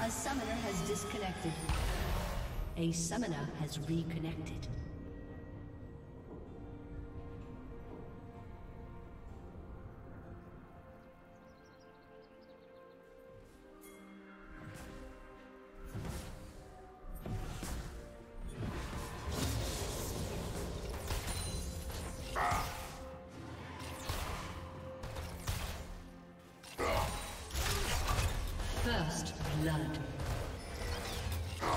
A summoner has disconnected. A summoner has reconnected. First blood. Grow.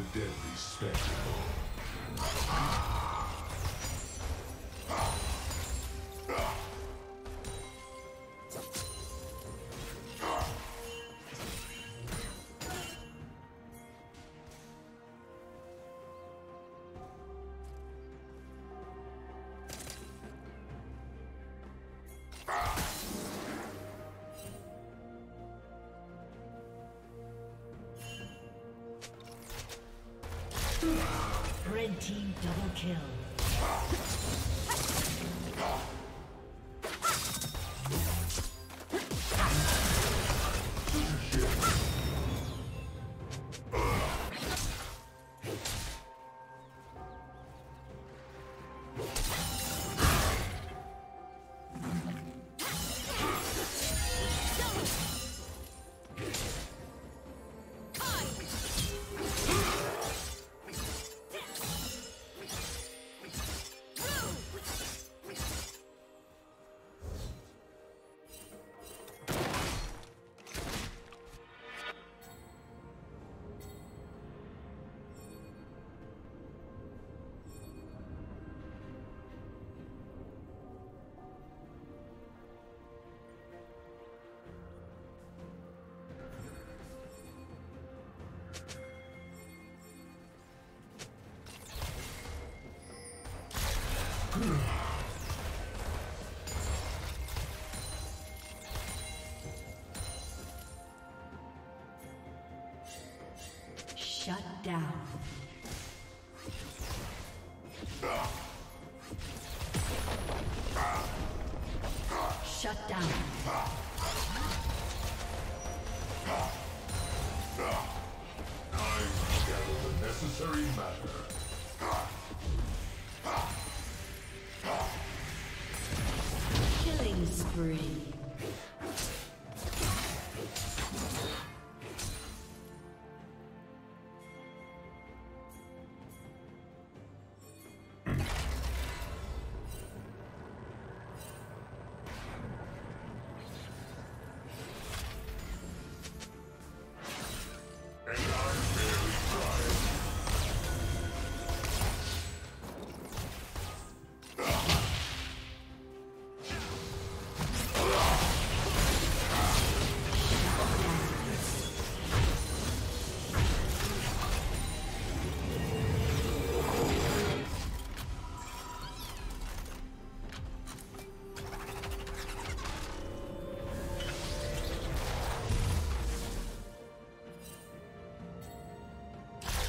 the deadly spectacle. Red team double kill. Shut down. Shut down. I gather the necessary matter. Spree.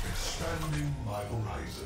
Expanding my horizons.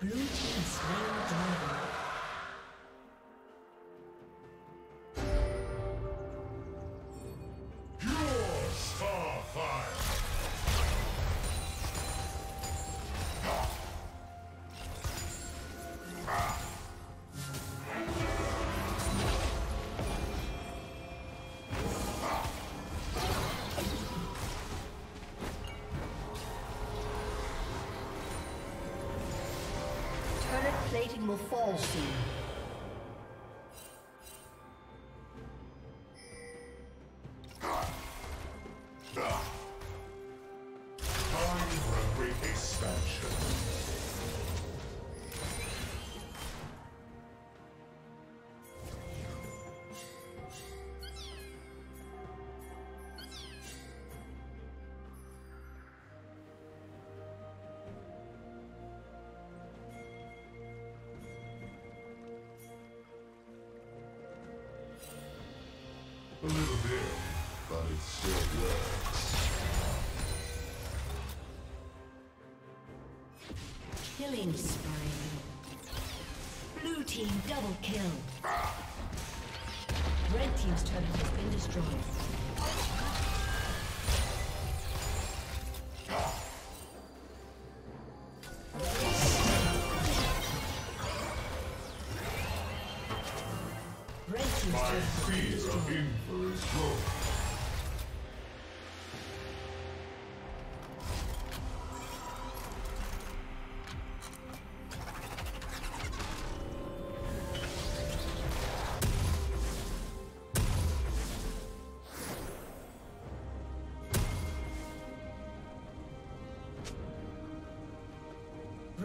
Blue team slain dragon. Pure starfire. Plating will fall soon. A little bit, but it still works. Killing spree. Blue team double kill. Red team's turret has been destroyed.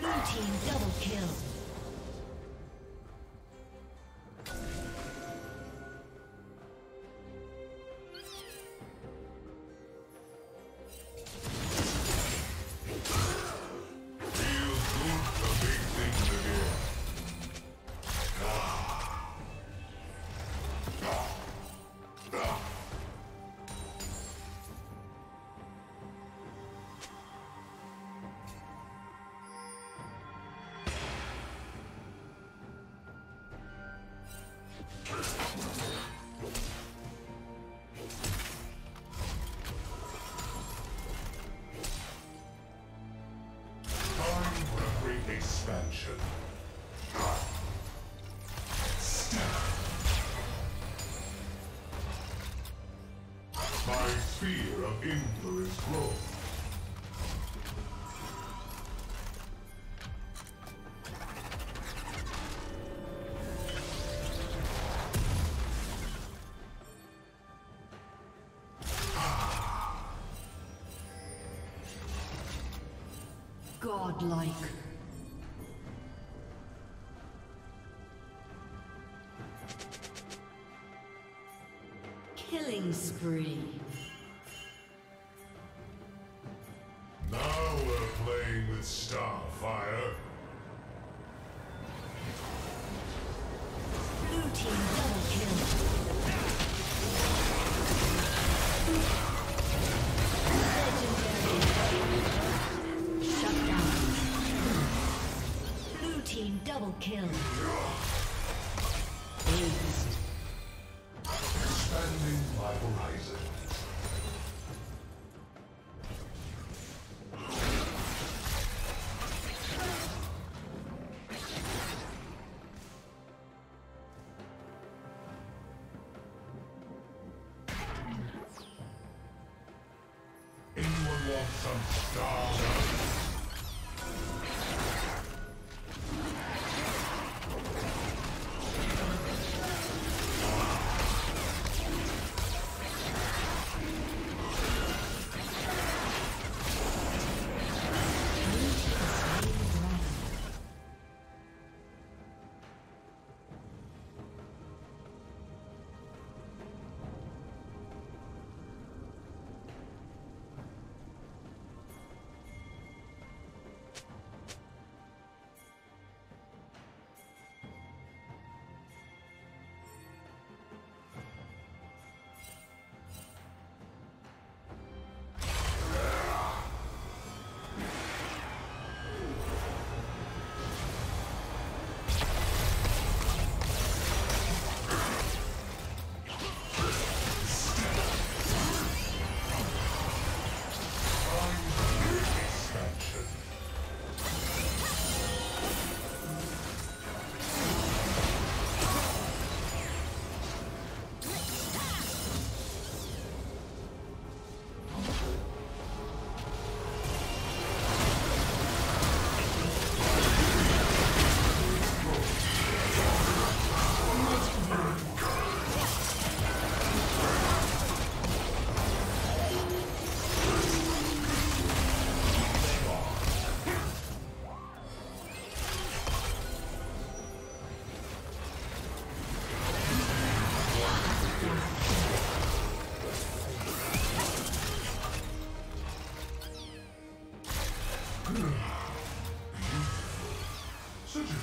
Blue team double kill. Expansion. My sphere of influence grows. Godlike. Killing spree. Now we're playing with Starfire. Blue team double kill. Legendary. Shut down. Blue team double kill.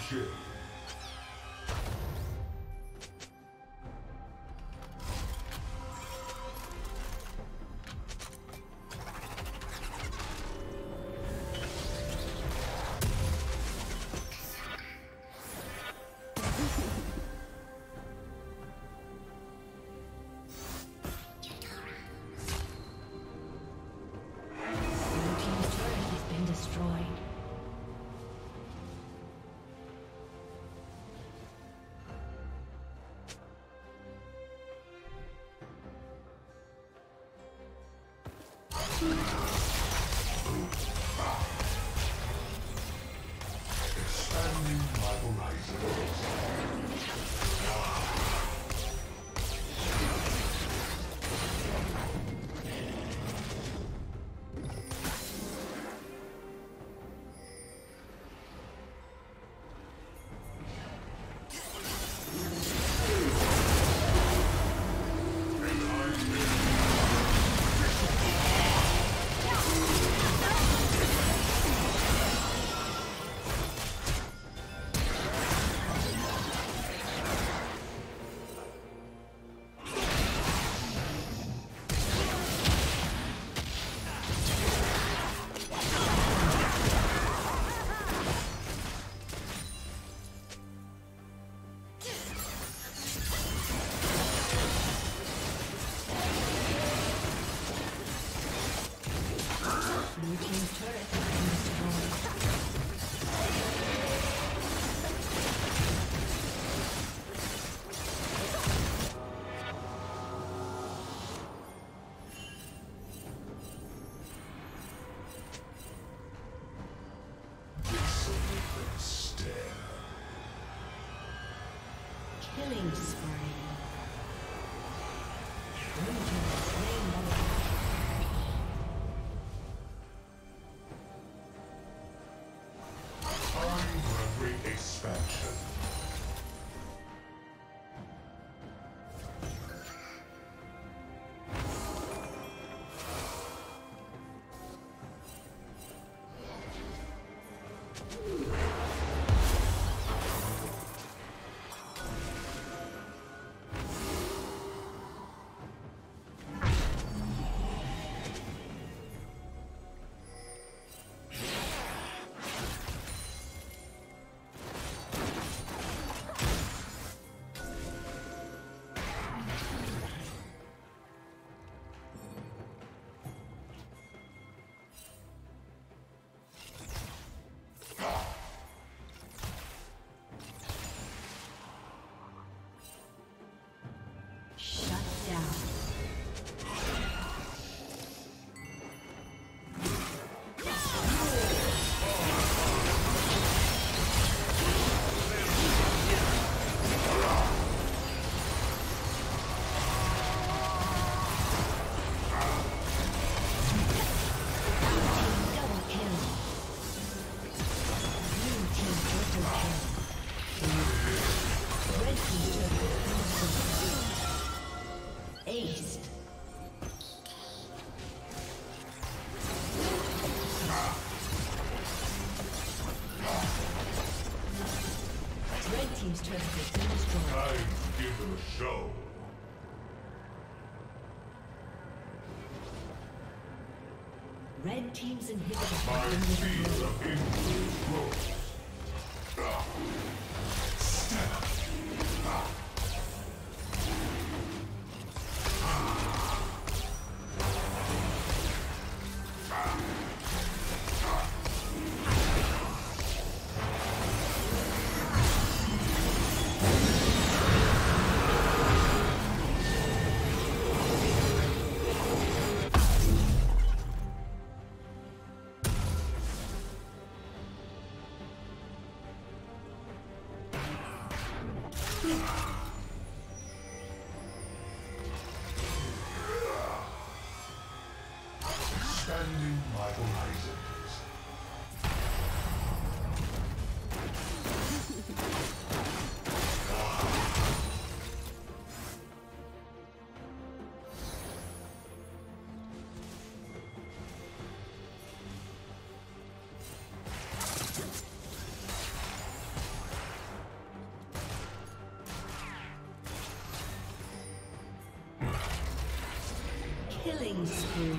shit. Expanding my horizons. Red team's inhibitor. My seeds of influence growth. Stand up. Expanding my horizons. killing spree.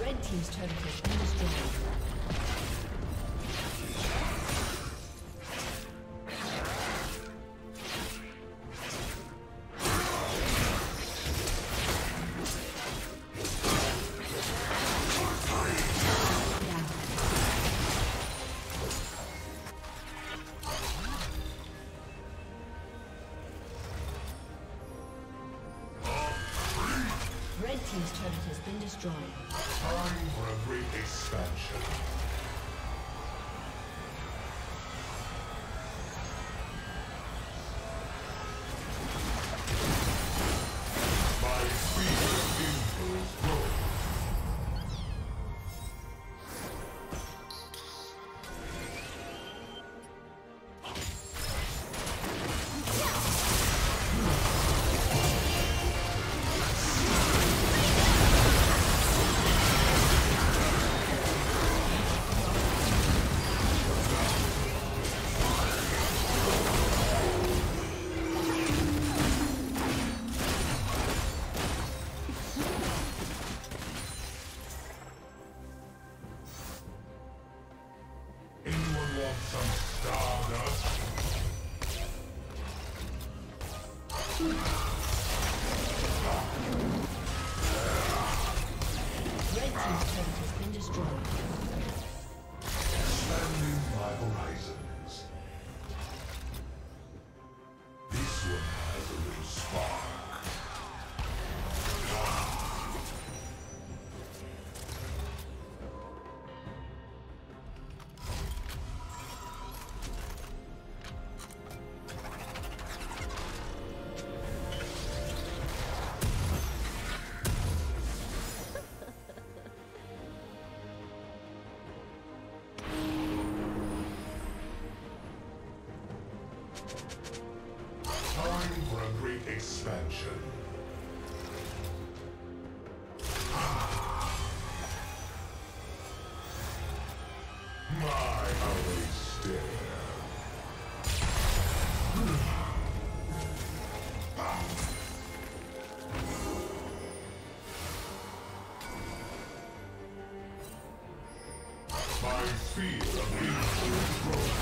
Team's turret has been destroyed. Team's turret has been destroyed. Time for a great expansion. My speed of influence expansion. My holy stare. My fear of evil is broken.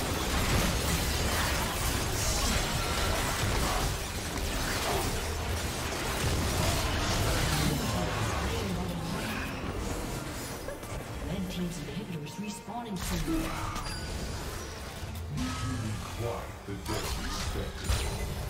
Respawning soon. You require the deadly spectacle.